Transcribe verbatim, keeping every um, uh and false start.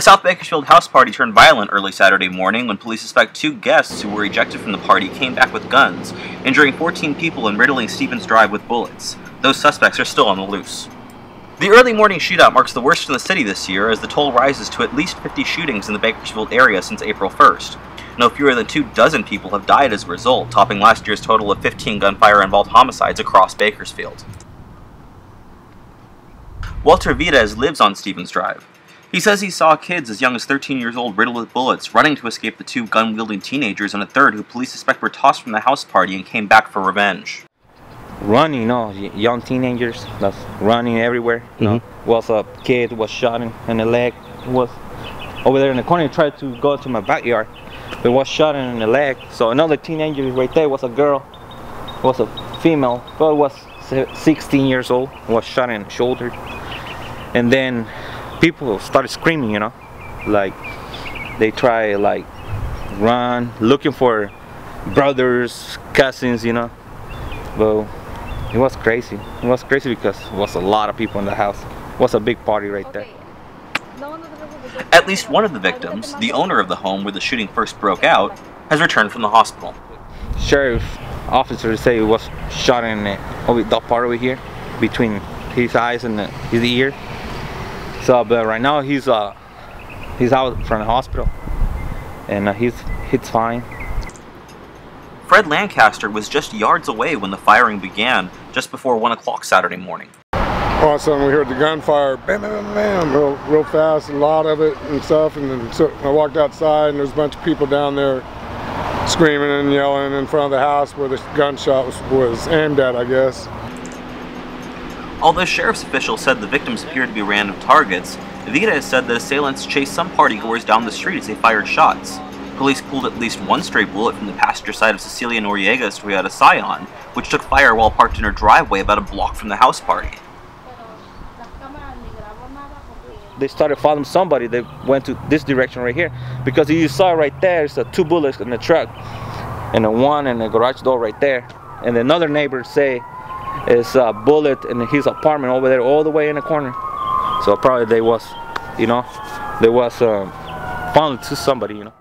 A South Bakersfield house party turned violent early Saturday morning when police suspect two guests who were ejected from the party came back with guns, injuring fourteen people and riddling Stephens Drive with bullets. Those suspects are still on the loose. The early morning shootout marks the worst in the city this year, as the toll rises to at least fifty shootings in the Bakersfield area since April first. No fewer than two dozen people have died as a result, topping last year's total of fifteen gunfire-involved homicides across Bakersfield. Walter Vides lives on Stephens Drive. He says he saw kids as young as thirteen years old riddled with bullets, running to escape the two gun-wielding teenagers and a third who police suspect were tossed from the house party and came back for revenge. Running, you know, young teenagers, that's running everywhere. Mm-hmm. You know, was a kid was shot in, in the leg, was over there in the corner, tried to go to my backyard, but was shot in the leg. So another teenager right there was a girl, was a female, but was sixteen years old, was shot in the shoulder, and then. People started screaming, you know, like they try like run, looking for brothers, cousins, you know. Well, it was crazy. It was crazy because it was a lot of people in the house. It was a big party right there. At least one of the victims, the owner of the home where the shooting first broke out, has returned from the hospital. Sheriff officer say he was shot in over that part over here, between his eyes and his ear. So, but right now he's uh he's out from the hospital, and uh, he's he's fine. Fred Lancaster was just yards away when the firing began, just before one o'clock Saturday morning. All of a sudden, we heard the gunfire, bam, bam, bam, bam, real, real fast, a lot of it and stuff. And then so I walked outside, and there's a bunch of people down there screaming and yelling in front of the house where the gunshot was, was aimed at, I guess. Although sheriff's officials said the victims appeared to be random targets, Vides said the assailants chased some partygoers down the street as they fired shots. Police pulled at least one stray bullet from the passenger side of Cecilia Noriega's Toyota Scion, which took fire while parked in her driveway about a block from the house party. They started following somebody. They went to this direction right here, because you saw right there, it's two bullets in the truck, and the one in the garage door right there. And another neighbor say, it's a bullet in his apartment over there, all the way in the corner. So probably they was, you know, they was um, found to somebody, you know.